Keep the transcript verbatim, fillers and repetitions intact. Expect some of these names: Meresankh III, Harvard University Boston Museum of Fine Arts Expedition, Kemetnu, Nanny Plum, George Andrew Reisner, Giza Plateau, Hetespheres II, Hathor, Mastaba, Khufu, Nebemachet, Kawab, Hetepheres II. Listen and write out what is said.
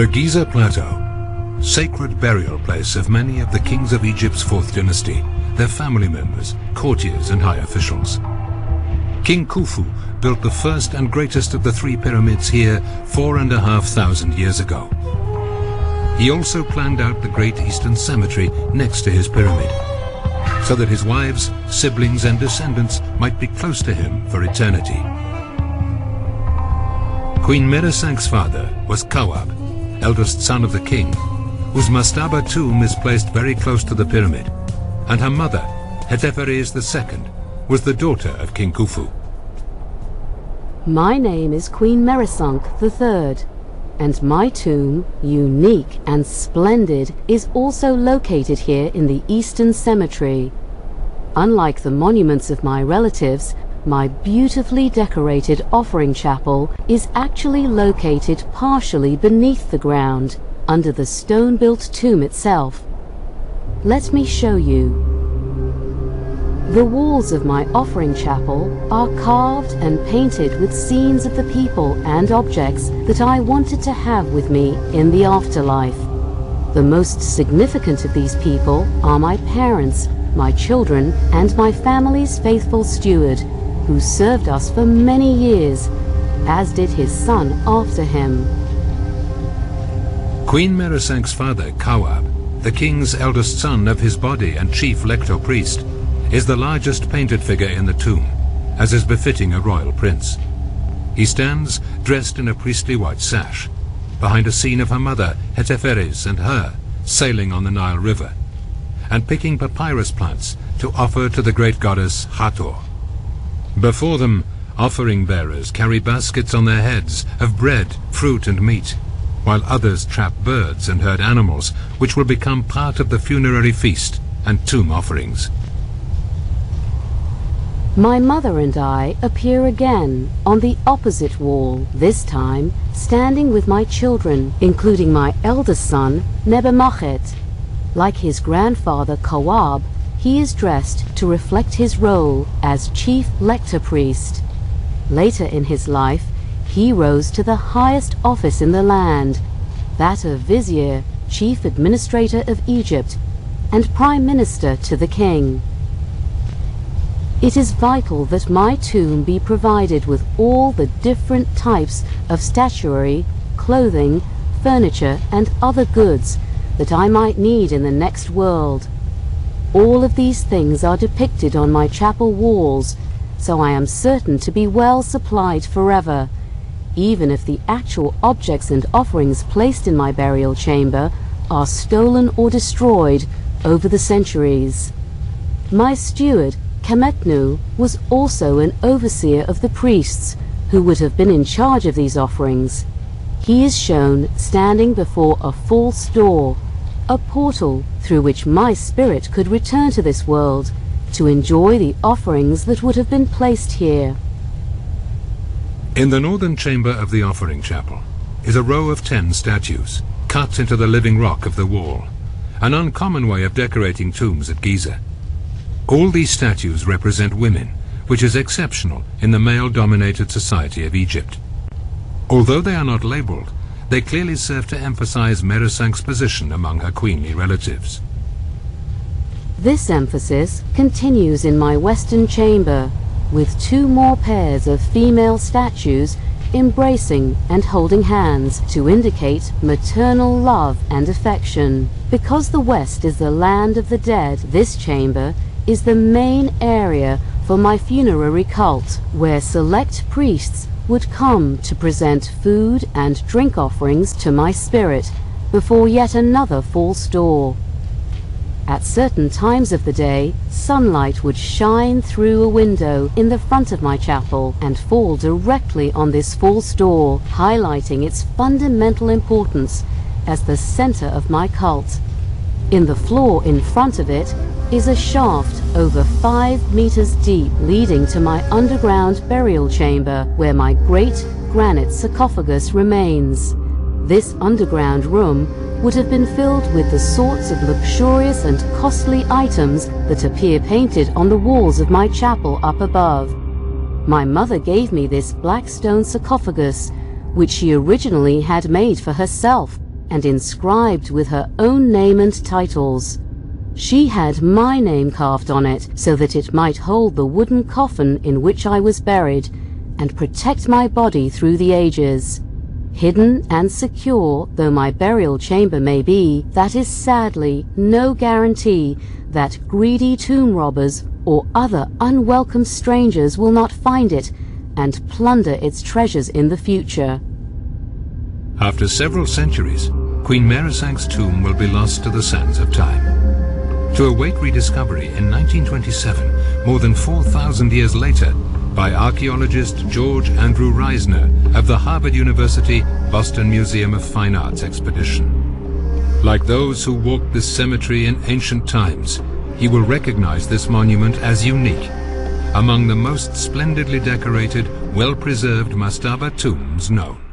The Giza Plateau, sacred burial place of many of the kings of Egypt's fourth dynasty, their family members, courtiers and high officials. King Khufu built the first and greatest of the three pyramids here four and a half thousand years ago. He also planned out the Great Eastern Cemetery next to his pyramid, so that his wives, siblings and descendants might be close to him for eternity. Queen Meresankh's father was Kawab, eldest son of the king, whose Mastaba tomb is placed very close to the pyramid, and her mother, Hetepheres the second, was the daughter of King Khufu. My name is Queen Meresankh the third, and my tomb, unique and splendid, is also located here in the Eastern Cemetery. Unlike the monuments of my relatives, my beautifully decorated offering chapel is actually located partially beneath the ground, under the stone-built tomb itself. Let me show you. The walls of my offering chapel are carved and painted with scenes of the people and objects that I wanted to have with me in the afterlife. The most significant of these people are my parents, my children, and my family's faithful steward, who served us for many years, as did his son after him. Queen Meresankh's father, Kawab, the king's eldest son of his body and chief lector priest, is the largest painted figure in the tomb, as is befitting a royal prince. He stands dressed in a priestly white sash, behind a scene of her mother, Hetepheres, and her, sailing on the Nile River, and picking papyrus plants to offer to the great goddess Hathor. Before them, offering bearers carry baskets on their heads of bread, fruit and meat, while others trap birds and herd animals, which will become part of the funerary feast and tomb offerings. My mother and I appear again on the opposite wall, this time standing with my children, including my eldest son, Nebemachet. Like his grandfather Kawab, he is dressed to reflect his role as chief lector priest. Later in his life, he rose to the highest office in the land, that of vizier, chief administrator of Egypt, and prime minister to the king. It is vital that my tomb be provided with all the different types of statuary, clothing, furniture and other goods that I might need in the next world. All of these things are depicted on my chapel walls, so I am certain to be well supplied forever, even if the actual objects and offerings placed in my burial chamber are stolen or destroyed over the centuries. My steward, Kemetnu, was also an overseer of the priests who would have been in charge of these offerings. He is shown standing before a false door, a portal through which my spirit could return to this world to enjoy the offerings that would have been placed here. In the northern chamber of the offering chapel is a row of ten statues cut into the living rock of the wall, an uncommon way of decorating tombs at Giza. All these statues represent women, which is exceptional in the male-dominated society of Egypt. Although they are not labeled, they clearly serve to emphasize Meresankh's position among her queenly relatives. This emphasis continues in my western chamber, with two more pairs of female statues embracing and holding hands to indicate maternal love and affection. Because the West is the land of the dead, this chamber is the main area for my funerary cult, where select priests would come to present food and drink offerings to my spirit before yet another false door. At certain times of the day, sunlight would shine through a window in the front of my chapel and fall directly on this false door, highlighting its fundamental importance as the center of my cult. In the floor in front of it is a shaft over five meters deep leading to my underground burial chamber, where my great granite sarcophagus remains. This underground room would have been filled with the sorts of luxurious and costly items that appear painted on the walls of my chapel up above. My mother gave me this black stone sarcophagus, which she originally had made for herself and inscribed with her own name and titles. She had my name carved on it so that it might hold the wooden coffin in which I was buried and protect my body through the ages. Hidden and secure though my burial chamber may be, that is sadly no guarantee that greedy tomb robbers or other unwelcome strangers will not find it and plunder its treasures in the future. After several centuries, Queen Meresankh's tomb will be lost to the sands of time. To await rediscovery in nineteen twenty-seven, more than four thousand years later, by archaeologist George Andrew Reisner of the Harvard University Boston Museum of Fine Arts Expedition. Like those who walked this cemetery in ancient times, he will recognize this monument as unique, among the most splendidly decorated, well-preserved Mastaba tombs known.